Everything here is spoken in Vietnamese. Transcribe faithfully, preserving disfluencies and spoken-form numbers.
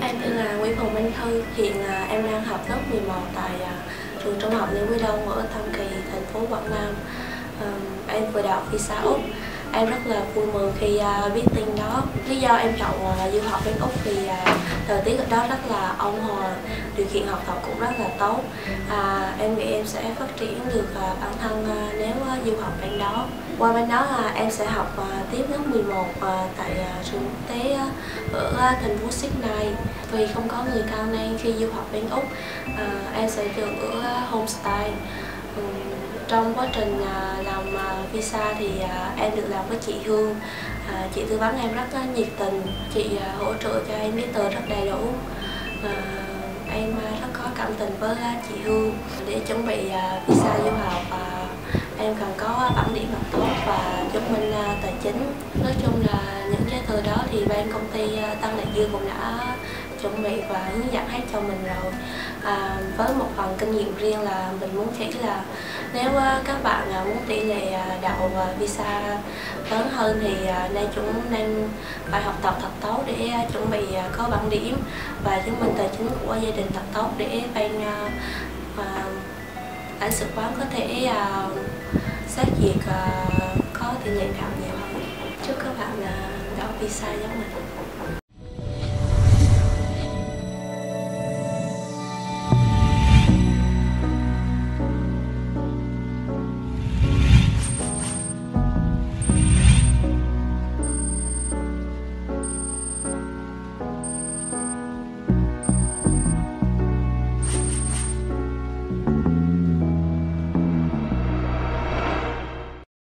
Em tên là Nguyễn Phương Minh Thư, hiện là em đang học lớp mười một tại uh, trường trung học Liên Quy Đông ở Tâm Kỳ, thành phố Quảng Nam. Uh, em vừa đọc visa Úc. Em rất là vui mừng khi uh, biết tin đó. Lý do em chọn uh, du học bên Úc vì uh, thời tiết ở đó rất là ôn hòa, điều kiện học tập cũng rất là tốt. Uh, em nghĩ em sẽ phát triển được uh, bản thân uh, nếu uh, du học bên đó. Qua bên đó uh, em sẽ học uh, tiếp lớp mười một uh, tại uh, trường quốc tế uh, ở uh, thành phố Sydney. Vì không có người cao nên khi du học bên Úc, uh, em sẽ được ở uh, homestay. Um, Trong quá trình làm visa thì em được làm với chị Hương. Chị tư vấn em rất nhiệt tình, chị hỗ trợ cho em giấy tờ rất đầy đủ. Em rất có cảm tình với chị Hương. Để chuẩn bị visa du học, em cần có bản điểm học tốt và chứng minh tài chính. Nói chung là những giấy tờ đó thì bên công ty Tân Đại Dương cũng đã chuẩn bị và hướng dẫn hết cho mình rồi. À, với một phần kinh nghiệm riêng là mình muốn chỉ là nếu các bạn muốn tỷ lệ đậu và visa lớn hơn thì nên chúng nên phải học tập thật tốt để chuẩn bị có bản điểm và chứng minh tài chính của gia đình thật tốt để bên lãnh sự quán có thể xét duyệt có tỷ lệ đậu nhiều hơn. Chúc các bạn đậu visa giống mình.